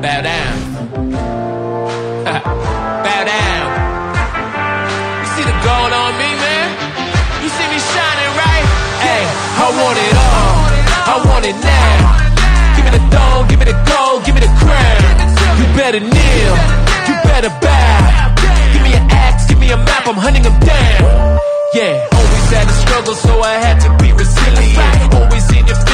Bow down. Bow down. You see the gold on me, man? You see me shining, right? Hey, I want it all. I want it now. Give me the gold, give me the gold, give me the crown. You better kneel, you better bow. Give me an axe, give me a map, I'm hunting them down. Yeah, always had a struggle, so I had to be resilient. Always in your